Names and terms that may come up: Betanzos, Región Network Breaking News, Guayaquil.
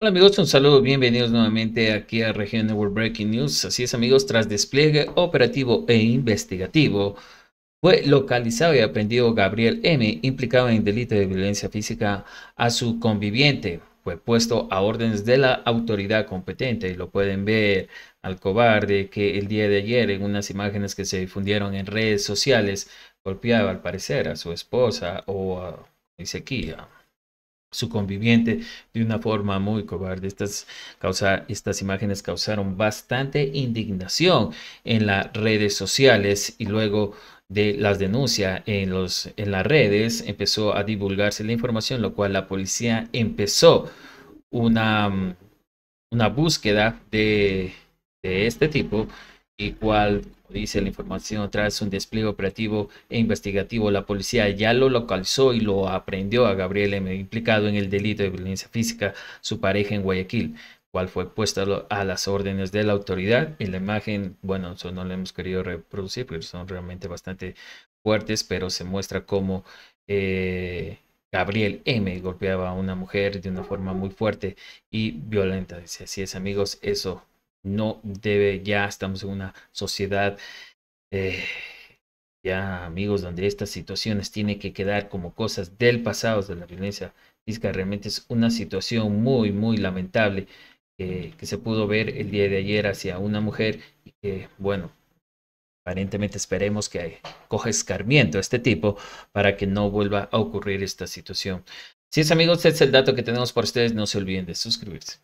Hola amigos, un saludo, bienvenidos nuevamente aquí a Región Network Breaking News. Así es amigos, tras despliegue operativo e investigativo, fue localizado y aprendido Gabriel M., implicado en delito de violencia física a su conviviente. Fue puesto a órdenes de la autoridad competente y lo pueden ver al cobarde que el día de ayer en unas imágenes que se difundieron en redes sociales golpeaba al parecer a su esposa o a Isequía, su conviviente, de una forma muy cobarde. Estas imágenes causaron bastante indignación en las redes sociales y luego de las denuncias en las redes empezó a divulgarse la información, lo cual la policía empezó una búsqueda de este tipo, y cual dice la información, tras un despliegue operativo e investigativo, la policía ya lo localizó y lo aprehendió a Gabriel M., implicado en el delito de violencia física, su pareja en Guayaquil, cual fue puesto a las órdenes de la autoridad. Y la imagen, bueno, eso no la hemos querido reproducir porque son realmente bastante fuertes, pero se muestra como Gabriel M. golpeaba a una mujer de una forma muy fuerte y violenta. Dice, así es amigos, eso no debe, ya estamos en una sociedad, ya amigos, donde estas situaciones tienen que quedar como cosas del pasado. De la violencia física realmente es una situación muy, muy lamentable que se pudo ver el día de ayer hacia una mujer y que, bueno, aparentemente esperemos que coja escarmiento a este tipo para que no vuelva a ocurrir esta situación. Si es amigos, este es el dato que tenemos para ustedes, no se olviden de suscribirse.